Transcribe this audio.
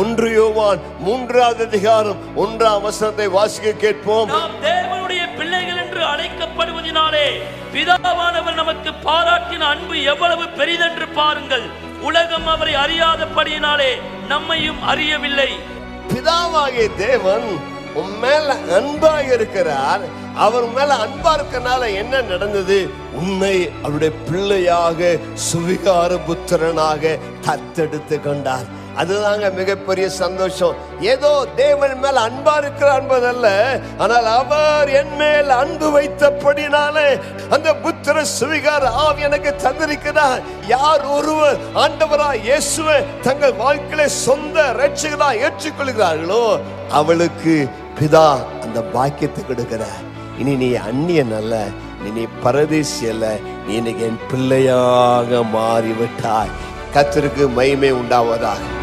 ஒன்று யோவான் 3வது அதிகாரம் 1ஆம் வசனத்தை வாசிக்க கேட்போம். நாம் தேவனுடைய பிள்ளைகள் என்று அழைக்கப்படுவதினாலே பிதாவானவர் நமக்கு பாராட்டின அன்பு எவ்வளவு பெரிதென்று பாருங்கள். உலகம் அவரை அறியாதபடியினாலே நம்மையும் அறியவில்லை. பிதாவாகிய தேவன் உன் மேல அன்பா இருக்கிறார். அவர் மேல அன்பா இருக்கனால என்ன நடந்தது? உன்னை அவருடைய பிள்ளையாக சுவிகார புத்திரனாக தத்தெடுத்து கொண்டார். அதுதாங்க மிகப்பெரிய சந்தோஷம். ஏதோ தேவன் மேல் அன்பா இருக்கிறார் என்பதல்ல, ஆனால் அவர் என் மேல் அன்பு வைத்தபடினாலே அந்த புத்திர சுவிகார ஆவி எனக்கு தந்திருக்கிறார். யார் ஒருவர் ஆண்டவராய் இயேசுவை தங்கள் வாழ்க்கையிலே சொந்த இரட்சகராய் ஏற்றுக்கொள்கிறார்களோ அவளுக்கு பிதா அந்த பாக்கியத்தை கொடுக்கிறார். இனி நீ அந்நியன் அல்ல, நீ பரதேசி அல்ல, நீ இன்னைக்கு என் பிள்ளையாக மாறிவிட்டாய். கர்த்தருக்கு மகிமை உண்டாவதாக.